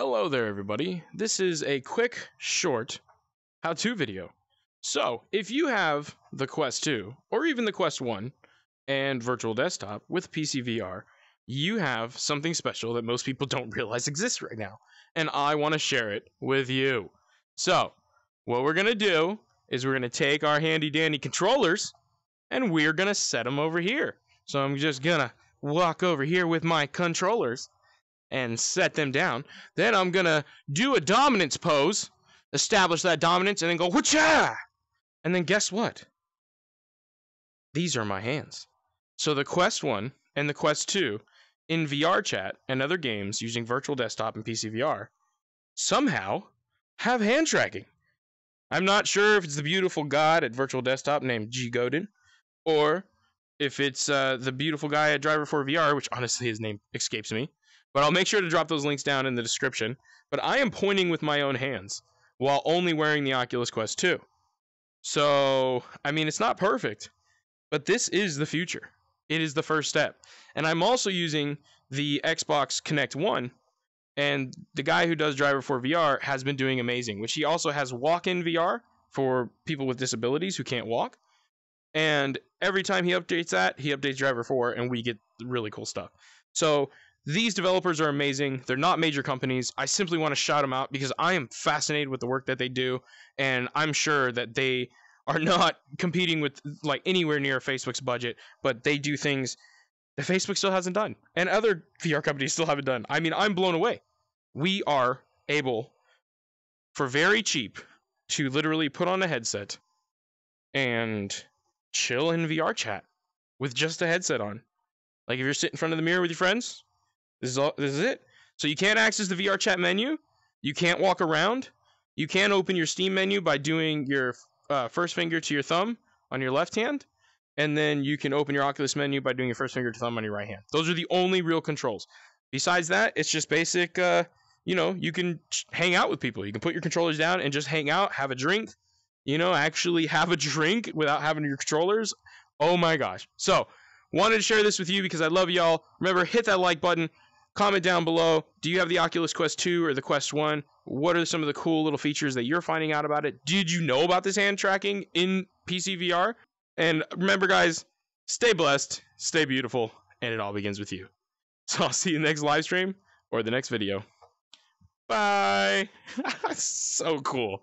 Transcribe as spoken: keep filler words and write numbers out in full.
Hello there, everybody. This is a quick, short how-to video. So, if you have the Quest two, or even the Quest one, and Virtual Desktop with P C V R, you have something special that most people don't realize exists right now, and I want to share it with you. So, what we're going to do is we're going to take our handy-dandy controllers, and we're going to set them over here. So I'm just going to walk over here with my controllers and set them down. Then I'm going to do a dominance pose, establish that dominance, and then go, whatcha! And then guess what? These are my hands. So the Quest one and the Quest two in VRChat and other games using Virtual Desktop and P C V R somehow have hand tracking. I'm not sure if it's the beautiful god at Virtual Desktop named G Godin, or if it's uh, the beautiful guy at Driver four V R, which honestly his name escapes me. But I'll make sure to drop those links down in the description. But I am pointing with my own hands while only wearing the Oculus Quest two. So, I mean, it's not perfect, but this is the future. It is the first step. And I'm also using the Xbox Kinect one, and the guy who does Driver four V R has been doing amazing, which he also has walk-in V R for people with disabilities who can't walk. And every time he updates that, he updates Driver four, and we get really cool stuff. So, these developers are amazing. They're not major companies. I simply want to shout them out because I am fascinated with the work that they do, and I'm sure that they are not competing with like anywhere near Facebook's budget, but they do things that Facebook still hasn't done, and other V R companies still haven't done. I mean, I'm blown away. We are able, for very cheap, to literally put on a headset and chill in VRChat with just a headset on. Like if you're sitting in front of the mirror with your friends, This is, all, this is it. So you can't access the VRChat menu. You can't walk around. You can't open your Steam menu by doing your uh, first finger to your thumb on your left hand. And then you can open your Oculus menu by doing your first finger to thumb on your right hand. Those are the only real controls. Besides that, it's just basic, uh, you know, you can hang out with people. You can put your controllers down and just hang out, have a drink. You know, actually have a drink without having your controllers. Oh my gosh. So, wanted to share this with you because I love y'all. Remember, hit that like button. Comment down below, do you have the Oculus Quest two or the Quest one? What are some of the cool little features that you're finding out about it? Did you know about this hand tracking in P C V R? And remember, guys, stay blessed, stay beautiful, and it all begins with you. So I'll see you next live stream or the next video. Bye. So cool.